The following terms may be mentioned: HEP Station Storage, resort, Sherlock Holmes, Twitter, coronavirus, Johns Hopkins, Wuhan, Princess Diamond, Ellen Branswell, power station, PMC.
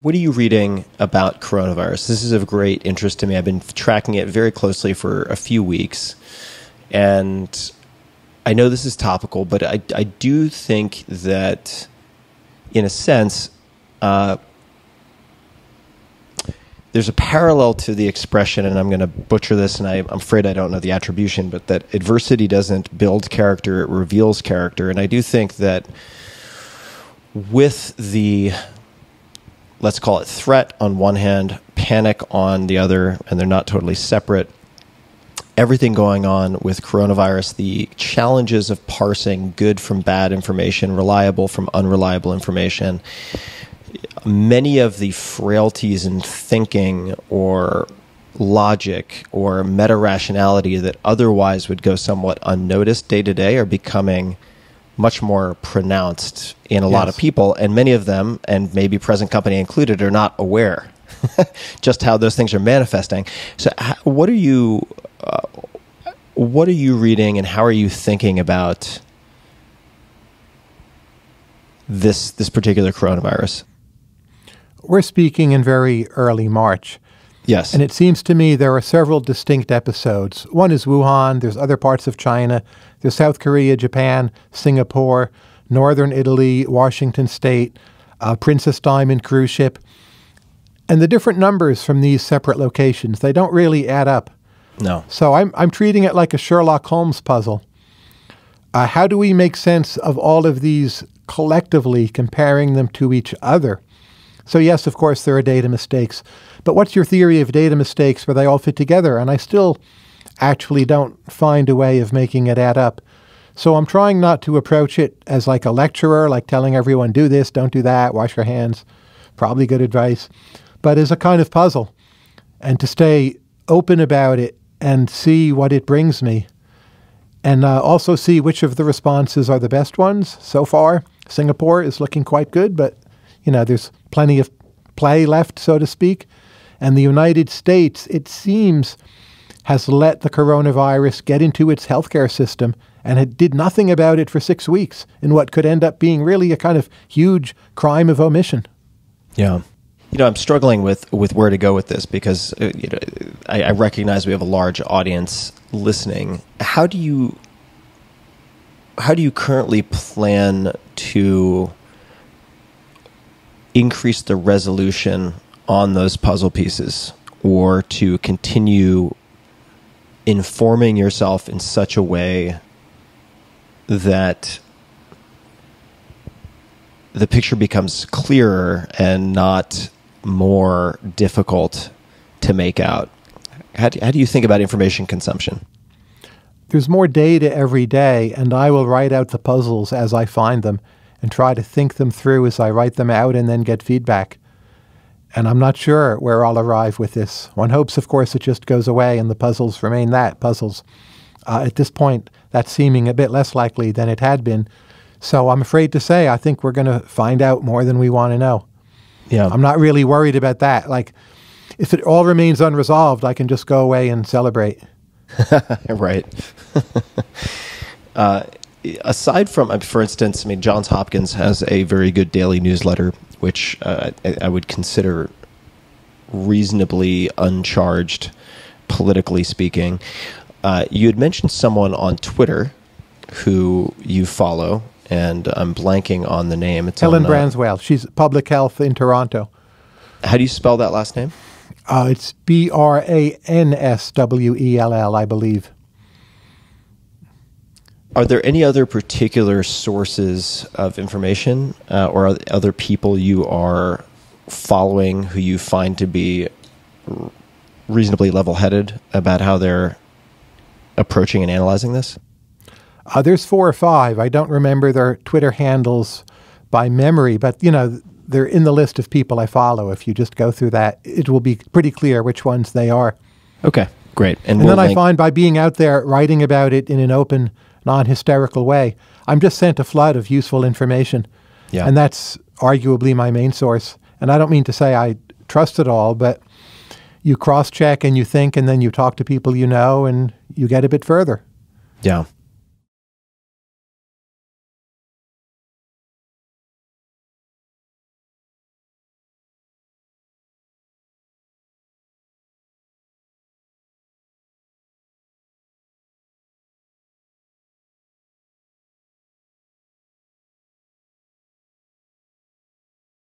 What are you reading about coronavirus? This is of great interest to me. I've been tracking it very closely for a few weeks. And I know this is topical, but I do think that, in a sense, there's a parallel to the expression, and I'm going to butcher this, and I'm afraid I don't know the attribution, but that adversity doesn't build character, it reveals character. And I do think that with the, let's call it threat on one hand, panic on the other, and they're not totally separate. Everything going on with coronavirus, the challenges of parsing good from bad information, reliable from unreliable information, many of the frailties in thinking or logic or meta-rationality that otherwise would go somewhat unnoticed day to day are becoming much more pronounced in a lot of people, and many of them, and maybe present company included, are not aware just how those things are manifesting. So what are you reading, and how are you thinking about this particular coronavirus? We're speaking in very early March. Yes. And it seems to me there are several distinct episodes. One is Wuhan, there's other parts of China, there's South Korea, Japan, Singapore, northern Italy, Washington State, Princess Diamond cruise ship. And the different numbers from these separate locations, they don't really add up. No. So I'm treating it like a Sherlock Holmes puzzle. How do we make sense of all of these collectively, comparing them to each other? So yes, of course, there are data mistakes. But what's your theory of data mistakes where they all fit together? And I still actually don't find a way of making it add up. So I'm trying not to approach it as like a lecturer, like telling everyone, do this, don't do that, wash your hands, probably good advice, but as a kind of puzzle, and to stay open about it and see what it brings me. And also see which of the responses are the best ones. So far, Singapore is looking quite good, but you know, there's plenty of play left, so to speak. And the United States, it seems, has let the coronavirus get into its healthcare system, and it did nothing about it for 6 weeks in what could end up being really a kind of huge crime of omission. Yeah. You know, I'm struggling with where to go with this because you know, I recognize we have a large audience listening. How do you currently plan to increase the resolution on those puzzle pieces, or to continue informing yourself in such a way that the picture becomes clearer and not more difficult to make out? How do you think about information consumption? There's more data every day, and I will write out the puzzles as I find them and try to think them through as I write them out and then get feedback. And I'm not sure where I'll arrive with this. One hopes, of course, it just goes away and the puzzles remain that, puzzles. At this point, that's seeming a bit less likely than it had been. So I'm afraid to say I think we're going to find out more than we want to know. Yeah, I'm not really worried about that. Like, if it all remains unresolved, I can just go away and celebrate. Right. Aside from, for instance, I mean, Johns Hopkins has a very good daily newsletter, which I would consider reasonably uncharged, politically speaking. You had mentioned someone on Twitter who you follow, and I'm blanking on the name. It's Ellen Branswell. She's public health in Toronto. How do you spell that last name? It's B-R-A-N-S-W-E-L-L, I believe. Are there any other particular sources of information or other people you are following who you find to be reasonably level-headed about how they're approaching and analyzing this? There's 4 or 5. I don't remember their Twitter handles by memory, but you know, they're in the list of people I follow. If you just go through that, it will be pretty clear which ones they are. Okay, great. And then I find by being out there writing about it in an open, non-hysterical way, I'm just sent a flood of useful information. Yeah. And that's arguably my main source. And I don't mean to say I trust it all, but you cross-check and you think, and then you talk to people you know, and you get a bit further. Yeah.